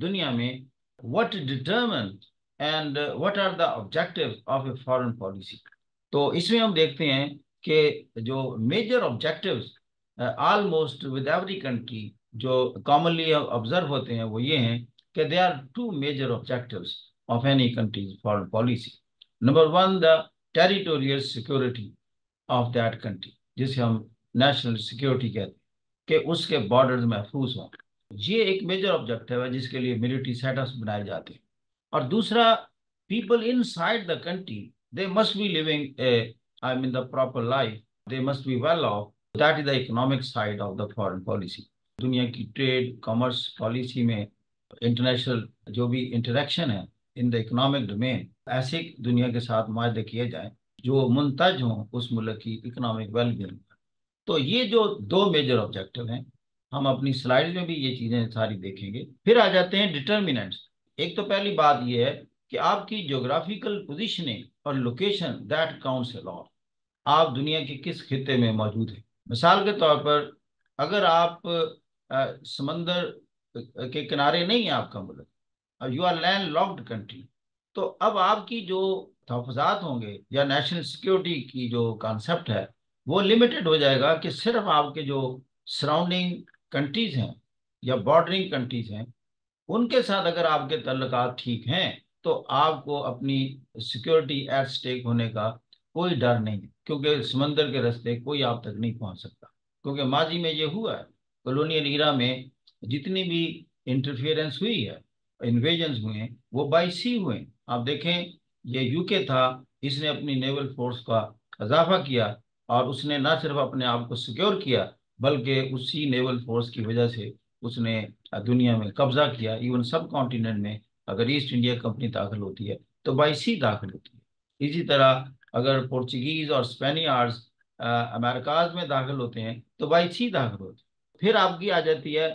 दुनिया में what determine and what are the objectives of a foreign policy। तो इसमें हम देखते हैं कि जो major objectives almost with every country जो commonly observe होते हैं वो ये हैं कि there are two major objectives of any country's foreign policy। Number one, the territorial security of that country, जिसे हम national security कहते हैं, कि उसके borders महफूज हों। ये एक मेजर ऑब्जेक्टिव है जिसके लिए मिलिट्री सेटअप्स बनाए जाते हैं। और दूसरा, people inside the country they must be living I mean the proper life, they must be well off, that is the economic side of the foreign policy. दुनिया की ट्रेड कॉमर्स पॉलिसी में international जो भी interaction है in the economic domain, ऐसे दुनिया के साथ मुआहदे किए जाएँ जो मुंतज हों उस मुल्क की इकोनॉमिक वेलबींग। तो ये जो दो मेजर ऑब्जेक्टिव हैं, हम अपनी स्लाइड्स में भी ये चीज़ें सारी देखेंगे। फिर आ जाते हैं डिटर्मिनेंट्स। एक तो पहली बात ये है कि आपकी ज्योग्राफिकल पोजीशनिंग और location, that counts a lot. आप दुनिया के किस खिते में मौजूद हैं। मिसाल के तौर पर अगर आप समंदर के किनारे नहीं है आपका मुल्क, अब you are land locked country, तो अब आपकी जो तहफ़्फ़ुज़ात होंगे या नेशनल सिक्योरिटी की जो कॉन्सेप्ट है वो लिमिटेड हो जाएगा कि सिर्फ आपके जो सराउंडिंग कंट्रीज़ हैं या बॉर्डरिंग कंट्रीज़ हैं उनके साथ अगर आपके तल्लुकात ठीक हैं तो आपको अपनी सिक्योरिटी एट स्टेक होने का कोई डर नहीं है, क्योंकि समंदर के रास्ते कोई आप तक नहीं पहुंच सकता। क्योंकि माजी में ये हुआ है, कॉलोनियल ईरा में जितनी भी इंटरफेरेंस हुई है, इन्वेजन्स हुए हैं, वो बाई सी हुए। आप देखें, ये यूके था, इसने अपनी नेवल फोर्स का इजाफा किया और उसने ना सिर्फ अपने आप को सिक्योर किया बल्कि उसी नेवल फोर्स की वजह से उसने दुनिया में कब्जा किया। इवन सब कॉन्टिनेंट में अगर ईस्ट इंडिया कंपनी दाखिल होती है तो बाई सी दाखिल होती है। इसी तरह अगर पोर्चुगीज़ और स्पेनियार्ड्स अमेरिकाज में दाखिल होते हैं तो बाई सी दाखिल होते हैं। फिर आपकी आ जाती है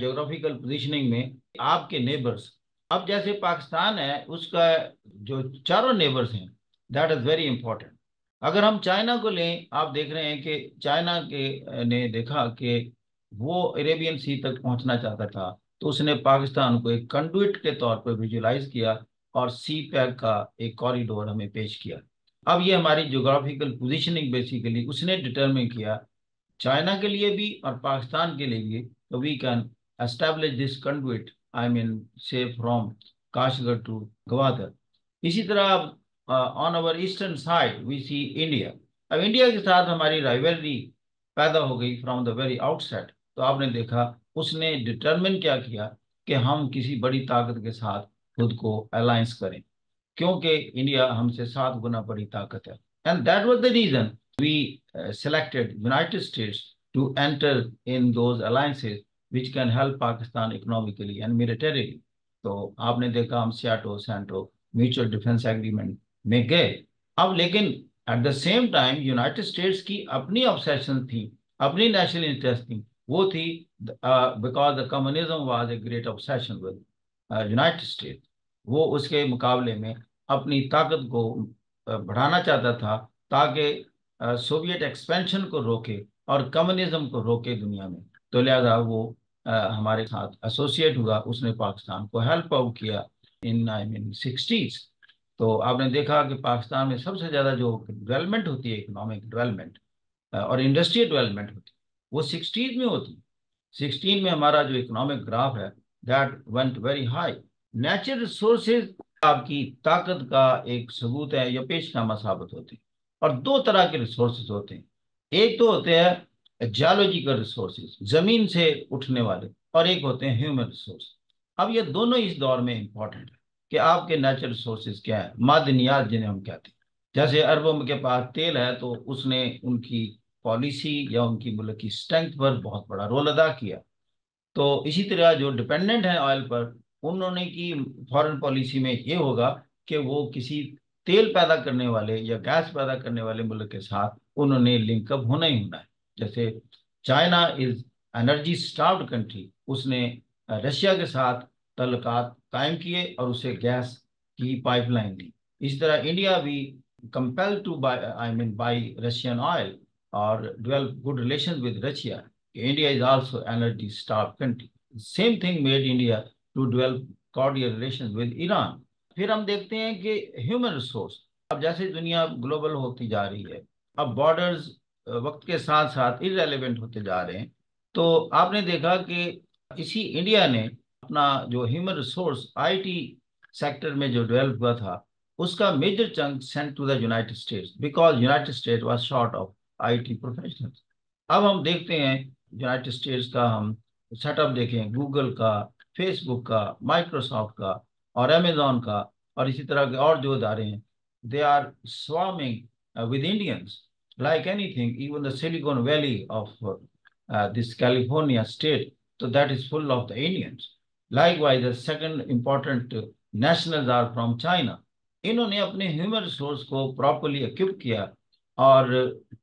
जोग्राफिकल पोजिशनिंग में आपके नेबर्स। अब जैसे पाकिस्तान है, उसका जो चारों नेबर्स हैं दैट इज़ वेरी इंपॉर्टेंट। अगर हम चाइना को लें, आप देख रहे हैं कि चाइना के ने देखा कि वो अरेबियन सी तक पहुंचना चाहता था तो उसने पाकिस्तान को एक कंडुइट के तौर पर विजुलाइज किया और सी पैक का एक कॉरिडोर हमें पेश किया। अब ये हमारी ज्योग्राफिकल पोजीशनिंग बेसिकली उसने डिटरमिन किया चाइना के लिए भी और पाकिस्तान के लिए भी, तो we can establish this conduit I mean say from Kashgar to Gwadar. इसी तरह आप on our eastern side we see India. अब इंडिया के साथ हमारी राइवलरी पैदा हो गई फ्रॉम द वेरी आउटसेट। तो आपने देखा उसने डिटरमिन क्या किया कि हम किसी बड़ी ताकत के साथ खुद को अलायंस करें, क्योंकि इंडिया हमसे 7 गुना बड़ी ताकत है। And that was the reason we selected United States to enter in those alliances which can help Pakistan economically and militarily. तो आपने देखा हम SEATO CENTO mutual defence agreement में गए। अब लेकिन at the same time United States की अपनी ऑब्सेशन थी, अपनी नेशनल इंटरेस्ट थी, वो थी because the communism was a great obsession with United State. वो उसके मुकाबले में अपनी ताकत को बढ़ाना चाहता था ताकि सोवियत एक्सपेंशन को रोके और कम्युनिज्म को रोके दुनिया में। तो लिहाजा वो हमारे साथ एसोसिएट हुआ, उसने पाकिस्तान को हेल्प आउट किया इन 1960s। तो आपने देखा कि पाकिस्तान में सबसे ज़्यादा जो डेवलपमेंट होती है इकोनॉमिक डेवलपमेंट और इंडस्ट्रियल डेवलपमेंट होती है वो 60s में होती है। 16 में हमारा जो इकोनॉमिक ग्राफ है that went very high. Natural resources आपकी ताकत का एक सबूत है या पेशनामा साबित होते हैं। और दो तरह के रिसोर्सेज होते हैं, एक तो होते हैं जियोलॉजिकल रिसोर्सेज ज़मीन से उठने वाले और एक होते हैं ह्यूमन रिसोर्स। अब ये दोनों इस दौर में इम्पॉर्टेंट है कि आपके नेचुरल रिसोर्सेज क्या है, मादनियात जिन्हें हम कहते हैं। जैसे अरबों के पास तेल है तो उसने उनकी पॉलिसी या उनकी मुल्क की स्ट्रेंथ पर बहुत बड़ा रोल अदा किया। तो इसी तरह जो डिपेंडेंट हैं ऑयल पर, उन्होंने की फॉरेन पॉलिसी में ये होगा कि वो किसी तेल पैदा करने वाले या गैस पैदा करने वाले मुल्क के साथ उन्होंने लिंकअप होना ही होना है। जैसे China is energy starved country, उसने रशिया के साथ तल्लुकात कायम किए और उसे गैस की पाइपलाइन दी। इसी तरह इंडिया भी compel to buy I mean buy Russian oil और develop good relation with Russia. India is also energy starve country. Same thing made India to develop cordial relations with Iran. फिर हम देखते हैं कि human resource, अब जैसे दुनिया global होती जा रही है, अब बॉर्डर्स वक्त के साथ साथ इररेलेवेंट होते जा रहे हैं, तो आपने देखा कि इसी इंडिया ने अपना जो ह्यूमन रिसोर्स आईटी सेक्टर में जो डेवलप हुआ था उसका major chunk sent to the United States because United State was short of IT professionals. अब हम देखते हैं यूनाइटेड स्टेट्स का हम सेटअप देखें, गूगल का, फेसबुक का, माइक्रोसॉफ्ट का और अमेजोन का और इसी तरह के और जो इदारे हैं, they are swarming with Indians like anything, even the Silicon Valley of this California state, तो that is full of the Indians. Likewise the second important nationals are from China. इन्होंने अपने ह्यूमन रिसोर्स को properly equip किया और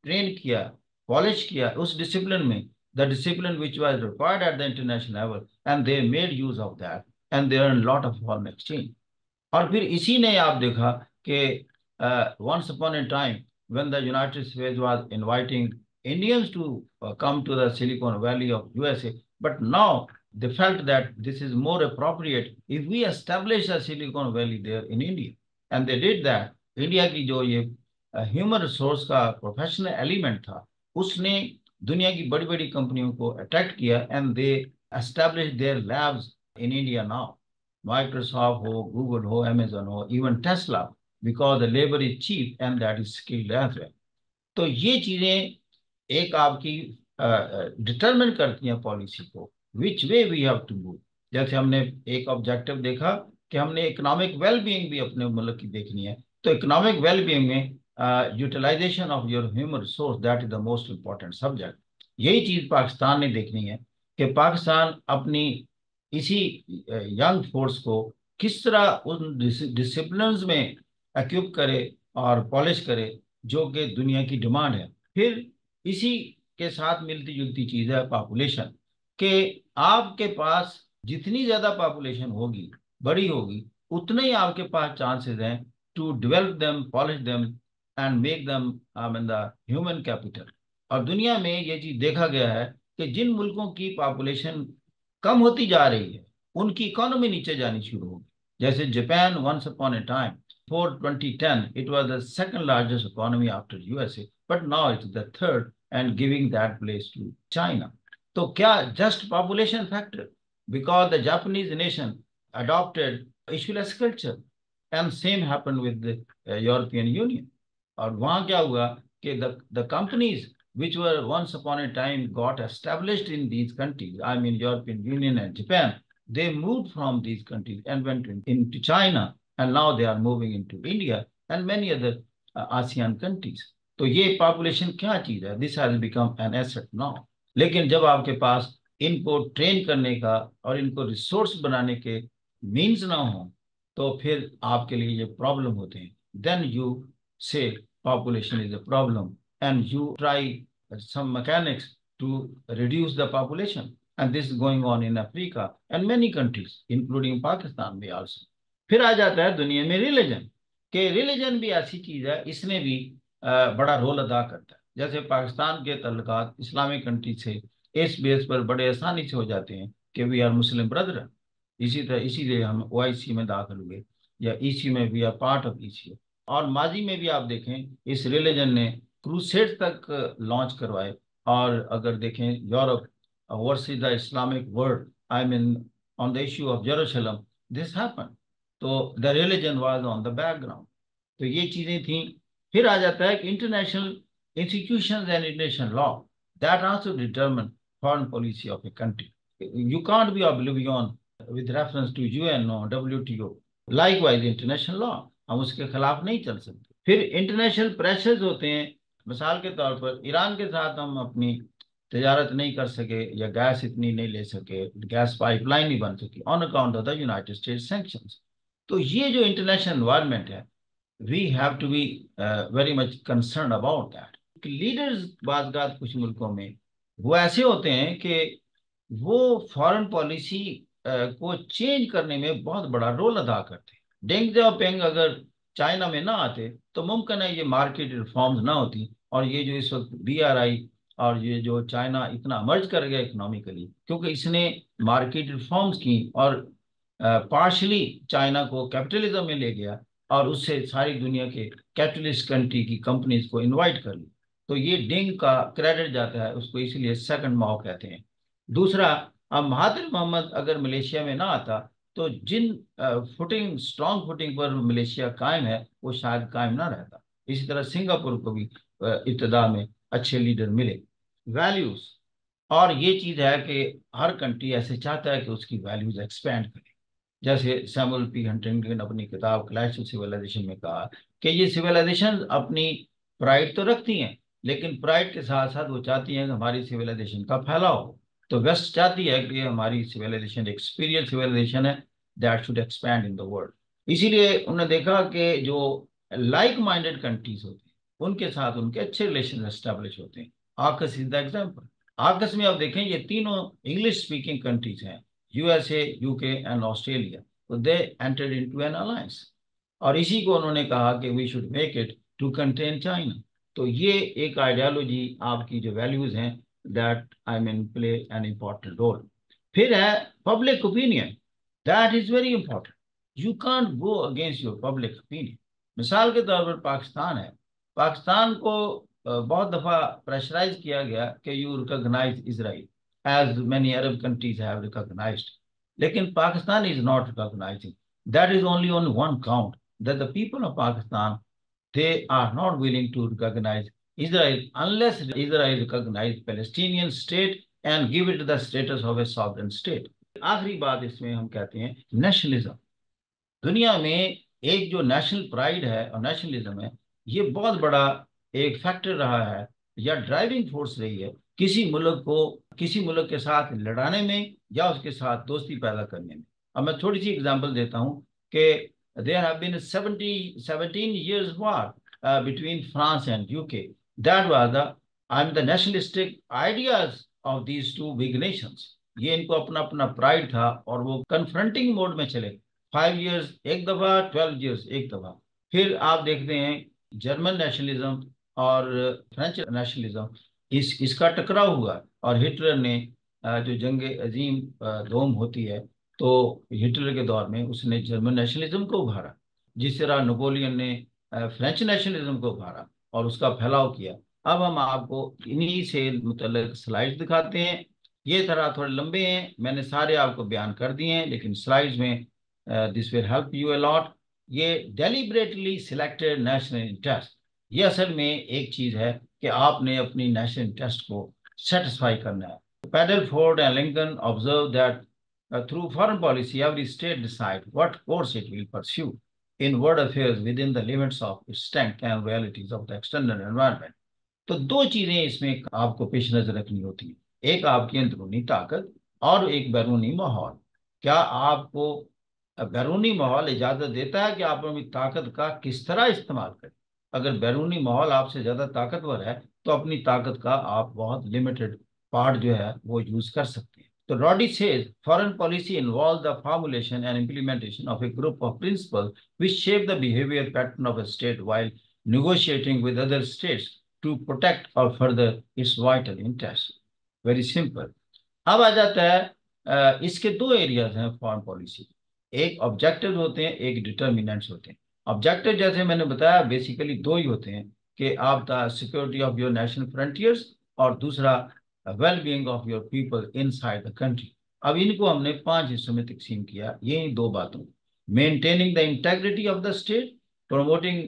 train किया, polish किया उस discipline में, the discipline which was required at the international level, and they made use of that and they earned lot of foreign exchange. और फिर इसी ने आप देखा कि once upon a time when the United States was inviting Indians to come to the Silicon Valley of USA, but now they felt that this is more appropriate if we establish a Silicon Valley there in India, and they did that. India की जो ये human resource का professional element था उसने दुनिया की बड़ी बड़ी कंपनियों को अट्रैक्ट किया and they establish their labs in India now, Microsoft हो, गूगल हो, अमेजन हो, even Tesla, because the labour is cheap and that is skilled as well. तो ये चीज़ें एक आपकी डिटरमिन करती हैं पॉलिसी को, which way we have to move. जैसे हमने एक ऑब्जेक्टिव देखा कि हमने इकोनॉमिक वेलबींग भी अपने मुल्क की देखनी है, तो इकोनॉमिक वेलबींग में utilisation of your human resource that is the most important subject. यही चीज़ पाकिस्तान ने देखनी है कि पाकिस्तान अपनी इसी यंग फोर्स को किस तरह उन डिसिप्लिन्स में इक्विप करे और पॉलिश करे जो कि दुनिया की डिमांड है। फिर इसी के साथ मिलती जुलती चीज़ है पॉपुलेशन, कि आपके पास जितनी ज़्यादा पॉपुलेशन होगी, बड़ी होगी, उतने ही आपके पास चांसेस हैं to develop them, polish them and make them the human capital। और दुनिया में ये चीज़ देखा गया है कि जिन मुल्कों की पॉपुलेशन कम होती जा रही है उनकी इकोनॉमी नीचे जानी शुरू होगी। जैसे Japan, once upon a time before 2010 it was the second largest economy after USA, but now it is the third and giving that place to China। तो क्या just population factor, because the Japanese nation adopted issueless culture and same happened with the European Union। और वहाँ क्या हुआ कि the companies which were once upon a time got established in these countries, I mean European Union and Japan, they moved from these countries and went into China and now they are moving into India and many other ASEAN countries. तो ये population क्या चीज़ है, this has become an asset now. लेकिन जब आपके पास इनको train करने का और इनको रिसोर्स बनाने के मीन्स ना हों तो फिर आपके लिए ये प्रॉब्लम होते हैं। Then you say population is a problem and you try some mechanics to reduce the population, and this is going on in Africa and many countries including Pakistan भी also। फिर आ जाता है दुनिया में religion, कि religion भी ऐसी चीज़ है, इसने भी बड़ा रोल अदा करता है। जैसे पाकिस्तान के तल्लुकात इस्लामिक कंट्री से इस बेस पर बड़े आसानी से हो जाते हैं कि वी आर मुस्लिम ब्रदर, इसी तरह इसीलिए हम OIC में दाखिल हुए या EC में, we are part of EC। और माजी में भी आप देखें इस रिलीजन ने क्रूसेड तक लॉन्च करवाए, और अगर देखें Europe versus the Islamic world, I mean on the issue of Jerusalem this happen, तो the religion was on the background. तो ये चीज़ें थी। फिर आ जाता है कि international institutions and international law that also determine foreign policy of a country, you can't be oblivion with reference to UNO, WTO, likewise international law, हम उसके खिलाफ नहीं चल सकते। फिर इंटरनेशनल प्रेशर्स होते हैं, मिसाल के तौर पर ईरान के साथ हम अपनी तजारत नहीं कर सके या गैस इतनी नहीं ले सके, गैस पाइपलाइन नहीं बन सकी on account of the United state sanctions. तो ये जो इंटरनेशनल एनवायरनमेंट है, we have to be very much concern about that. Leaders बाज़ात कुछ मुल्कों में वो ऐसे होते हैं कि वो फॉरेन पॉलिसी को चेंज करने में बहुत बड़ा रोल अदा करते हैं। डेंग जियाओपिंग अगर चाइना में ना आते तो मुमकिन है ये मार्केट रिफॉर्म्स ना होती, और ये जो इस वक्त BRI और ये जो चाइना इतना मर्ज कर गया इकोनॉमिकली, क्योंकि इसने मार्केट रिफॉर्म्स की और पार्शली चाइना को कैपिटलिज्म में ले गया और उससे सारी दुनिया के कैपिटलिस्ट कंट्री की कंपनीज को इनवाइट कर ली। तो ये डेंग का क्रेडिट जाता है उसको, इसलिए सेकंड माओ कहते हैं। दूसरा, अब महातिर मोहम्मद अगर मलेशिया में ना आता तो जिन फुटिंग स्ट्रांग फुटिंग पर मलेशिया कायम है वो शायद कायम ना रहता। इसी तरह सिंगापुर को भी इब्तदा में अच्छे लीडर मिले। वैल्यूज़, और ये चीज़ है कि हर कंट्री ऐसे चाहता है कि उसकी वैल्यूज़ एक्सपेंड करे। जैसे सैमुअल पी हंटिंगटन ने अपनी किताब क्लैश ऑफ सिविलाइजेशन में कहा कि ये सिविलाइजेशन अपनी प्राइड तो रखती हैं, लेकिन प्राइड के साथ साथ वो चाहती हैं कि हमारी सिविलाइजेशन का फैलाव हो। तो वेस्ट चाहती है कि हमारी सिविलाइजेशन एक सुपीरियर सिविलाइजेशन है that should expand in the world. इसीलिए उन्होंने देखा कि जो लाइक माइंडेड कंट्रीज होती हैं उनके साथ उनके अच्छे रिलेशन एस्टेब्लिश होते हैं। आकस इज द एग्जाम्पल। आकस में आप देखें ये तीनों इंग्लिश स्पीकिंग कंट्रीज हैं, USA, UK एंड ऑस्ट्रेलिया। तो they entered into an alliance और इसी को उन्होंने कहा कि we should make it to contain China. तो ये एक आइडियोलॉजी आपकी जो वैल्यूज हैं that I mean play an important role. फिर है public opinion, that is very important. You can't go against your public opinion. मिसाल के तौर पर पाकिस्तान है, पाकिस्तान को बहुत दफ़ा प्रेशराइज किया गया कि you recognise Israel as many Arab countries have recognized, लेकिन Pakistan is not recognizing. That is only on one count, that the people of Pakistan, they are not willing to recognize Israel unless Israel recognizes Palestinian state and give it the status of a sovereign state. आखिरी बात इसमें हम कहते हैं nationalism. दुनिया में एक जो national pride है और nationalism है, ये बहुत बड़ा एक फैक्टर रहा है या ड्राइविंग फोर्स रही है किसी मुल्क को किसी मुल्क के साथ लड़ाने में या उसके साथ दोस्ती पैदा करने में। अब मैं थोड़ी सी एग्जांपल देता हूं कि there have been 17 years war between France and UK. That was the I am the nationalistic ideas of these two big nations. ये इनको अपना अपना प्राइड था और वो कन्फ्रंटिंग मोड में चले। 5 इयर्स एक दफ़ा, 12 इयर्स एक दफ़ा। फिर आप देखते हैं जर्मन नेशनलिज्म और फ्रेंच नेशनलिज्म, इसका टकराव हुआ और हिटलर ने जो जंग अजीम दोम होती है तो हिटलर के दौर में उसने जर्मन नेशनलिज्म को उभारा, जिस तरह नेपोलियन ने फ्रेंच नेशनलिज्म को उभारा और उसका फैलाव किया। अब हम आपको इन्हीं से मुतल्लिक़ स्लाइड्स दिखाते हैं। ये तरह थोड़े लंबे हैं, मैंने सारे आपको बयान कर दिए हैं, लेकिन स्लाइड्स में this will help you a lot. ये डेलीबरेटली सिलेक्टेड नेशनल इंटरेस्ट, ये असल में एक चीज़ है कि आपने अपनी नेशनल इंटरेस्ट को सेटिस्फाई करना है। Padelford and Lincoln observe that through foreign policy every state decide what course it will pursue in world affairs within the limits of its strength and realities of the external environment. तो दो चीज़ें इसमें आपको पेश नज़र रखनी होती हैं, एक आपकी अंदरूनी ताकत और एक बैरूनी माहौल। क्या आपको बैरूनी माहौल इजाज़त देता है कि आप अपनी ताकत का किस तरह इस्तेमाल करें? अगर बैरूनी माहौल आपसे ज़्यादा ताकतवर है तो अपनी ताकत का आप बहुत लिमिटेड पार्ट जो है वो यूज़ कर सकते हैं। तो Rodee says foreign policy involve the formulation and implementation of a group of principle which shape the behaviour pattern of a state while negotiating with other states to protect और further its vital interest. Very simple. अब आ जाता है, इसके दो areas हैं foreign policy, एक objective होते हैं, एक डिटर्मिनेंट्स होते हैं। ऑब्जेक्टिव जैसे मैंने बताया बेसिकली दो ही होते हैं कि आप the security of your national frontiers और दूसरा well being of your people inside the country. अब इनको हमने 5 हिस्सों में तकसीम किया, यही दो बातों, maintaining the integrity of the state, promoting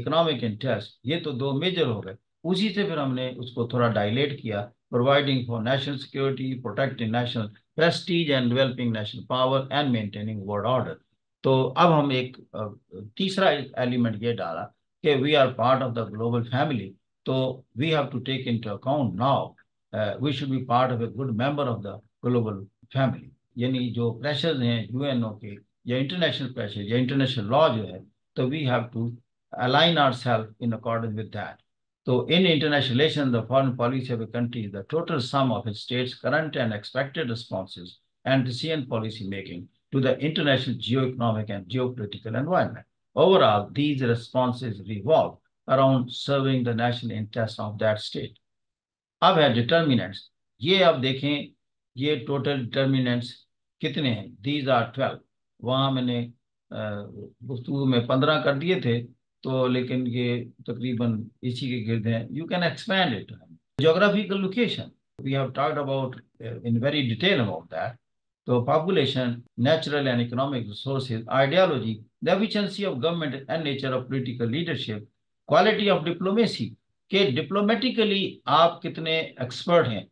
economic interest, ये तो दो मेजर हो गए। उसी से फिर हमने उसको थोड़ा डायलेट किया, providing for national security, protecting national prestige and developing national power and maintaining world order. तो अब हम एक तीसरा एलिमेंट ये डाला कि we are part of the global family, तो we have to take into account now we should be part of a good member of the global family. यानी जो प्रेशर्स हैं यूएनओ के या इंटरनेशनल प्रेशर या इंटरनेशनल लॉ जो है, तो we have to align ourselves in accordance with that. तो in international relation the foreign policy of a country is the total sum of its states current and expected responses and decision policy making to the international geo-economic and geopolitical environment. Overall, these responses revolve around serving the national interests of that state. अब है determinants. ये आप देखें ये total determinants कितने हैं? These are 12. वहाँ मैंने गुफ्तगू में 15 कर दिए थे, तो लेकिन ये तकरीबन इसी के गिर्द हैं। You can expand it. Geographical location we have talked about in very detail about that. तो population, natural and economic resources, ideology, the efficiency of government and nature of political leadership, quality of diplomacy के diplomatically आप कितने expert हैं।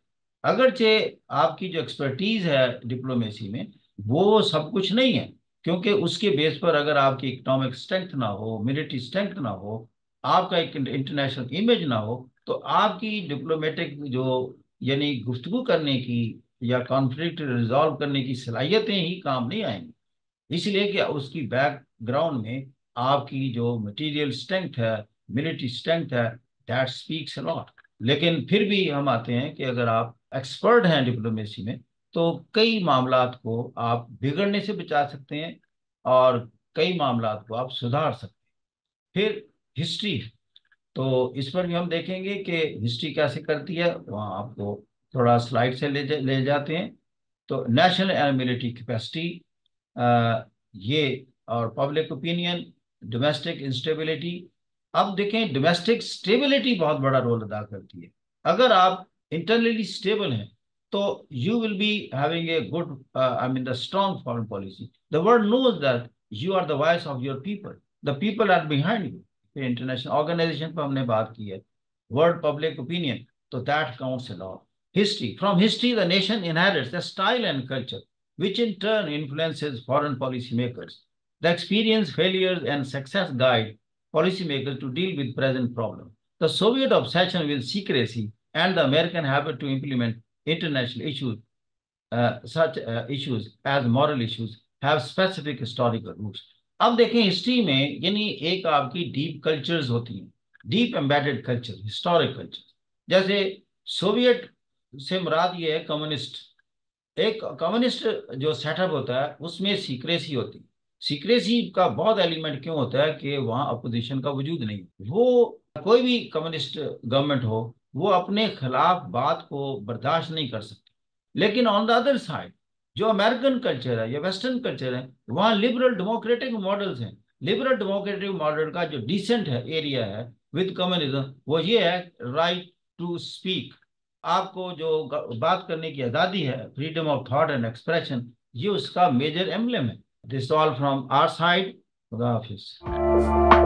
अगरचे आपकी जो expertise है diplomacy में वो सब कुछ नहीं है, क्योंकि उसके बेस पर अगर आपकी इकोनॉमिक स्ट्रेंथ ना हो, मिलिट्री स्ट्रेंथ ना हो, आपका एक इंटरनेशनल इमेज ना हो, तो आपकी डिप्लोमेटिक जो यानी गुफ्तगू करने की या कॉन्फ्लिक्ट रिजॉल्व करने की सलाहियतें ही काम नहीं आएंगी। इसलिए कि उसकी बैकग्राउंड में आपकी जो मटेरियल स्ट्रेंथ है, मिलिट्री स्ट्रेंथ है, दैट स्पीक्स अ लॉट। लेकिन फिर भी हम आते हैं कि अगर आप एक्सपर्ट हैं डिप्लोमेसी में तो कई मामलात को आप बिगड़ने से बचा सकते हैं और कई मामलात को आप सुधार सकते हैं। फिर हिस्ट्री, तो इस पर भी हम देखेंगे कि हिस्ट्री कैसे करती है। वहाँ आपको थोड़ा स्लाइड से ले जाते हैं। तो नेशनल एंड मिलिट्री कैपेसिटी ये और पब्लिक ओपिनियन, डोमेस्टिक इंस्टेबिलिटी। अब देखें, डोमेस्टिक स्टेबिलिटी बहुत बड़ा रोल अदा करती है। अगर आप इंटरनली स्टेबल हैं तो you will be having a good the strong foreign policy. The world knows that you are the voice of your people, the people are behind you. International organisation पर हमने बात की है, वर्ल्ड पब्लिक ओपिनियन, तो that counts a lot. History, from history the nation inherits the style and culture which in turn influences foreign policy makers. The experience, failures and success guide policy makers to deal with present problem. The Soviet obsession with secrecy and the American habit to implement international issues, such issues as moral issues, have specific historical roots. अब देखें history में, यानी एक आपकी deep cultures होती हैं, deep embedded culture, historic culture. जैसे Soviet से मुराद ये है कम्युनिस्ट। एक कम्युनिस्ट जो सेटअप होता है उसमें सीक्रेसी होती है। सीक्रेसी का बहुत एलिमेंट क्यों होता है कि वहाँ अपोजिशन का वजूद नहीं। वो कोई भी कम्युनिस्ट गवर्नमेंट हो वो अपने खिलाफ बात को बर्दाश्त नहीं कर सकती। लेकिन ऑन द अदर साइड जो अमेरिकन कल्चर है या वेस्टर्न कल्चर है वहाँ लिबरल डेमोक्रेटिक मॉडल्स हैं। लिबरल डेमोक्रेटिक मॉडल का जो डिसेंट है एरिया है विद कम्युनिज्म वो ये है राइट टू स्पीक, आपको जो बात करने की आज़ादी है, freedom of thought and expression, ये उसका मेजर एम्बलम है। This is all from our side. God bless.